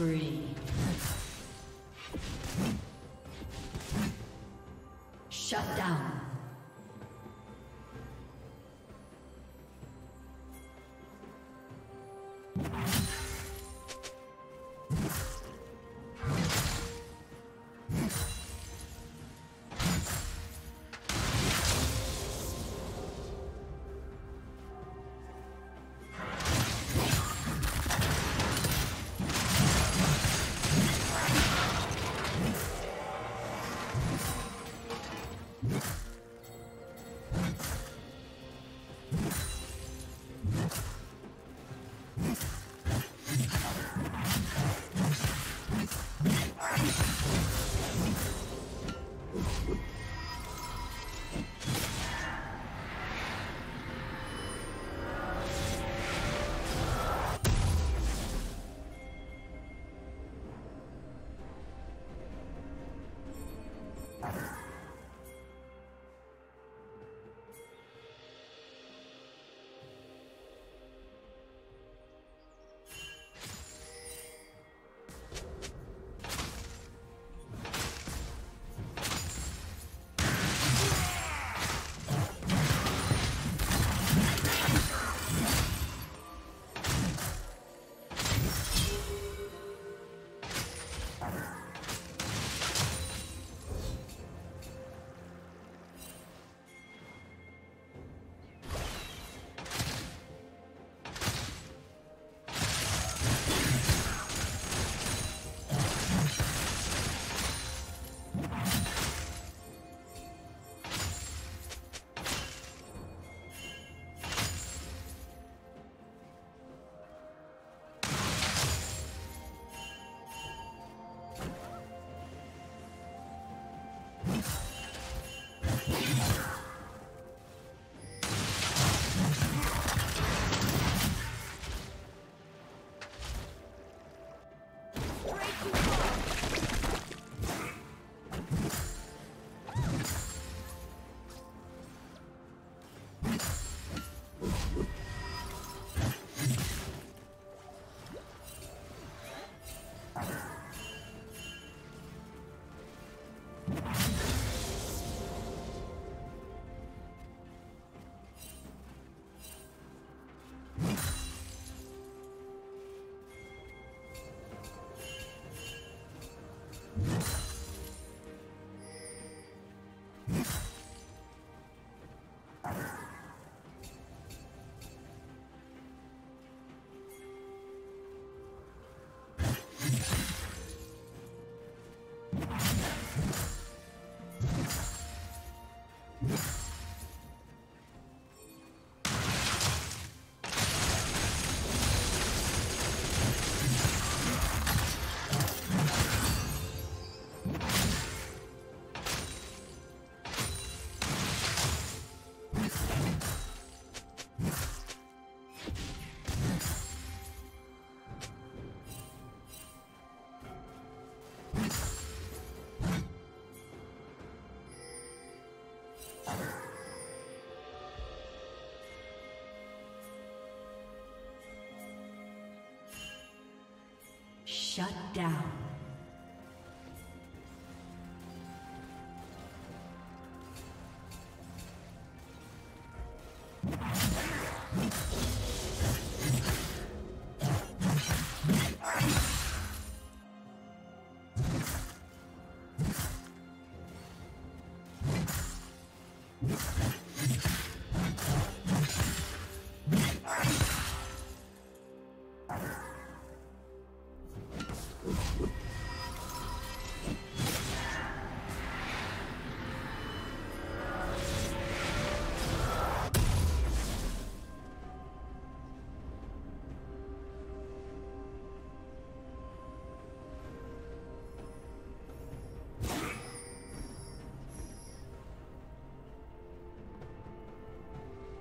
spree. Shut down. Shut down.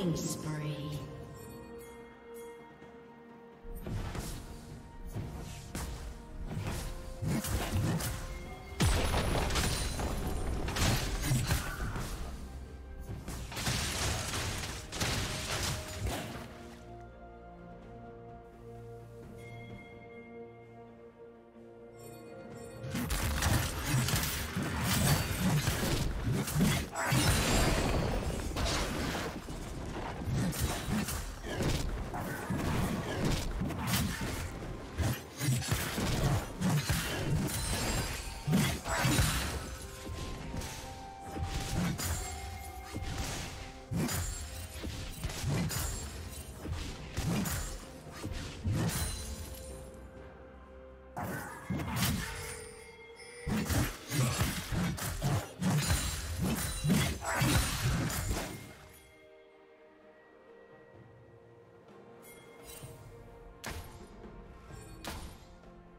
Killing spree.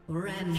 Rampage.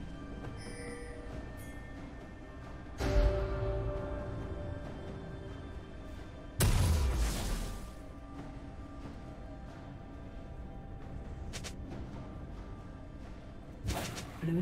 Blue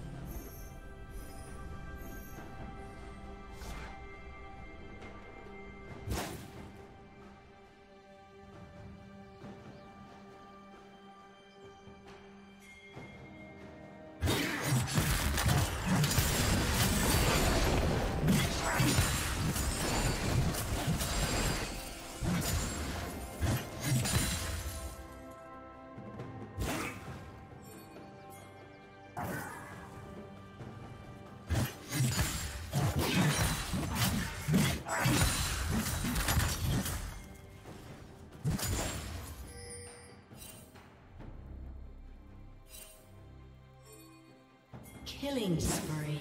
Killing spree.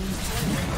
Team's turret.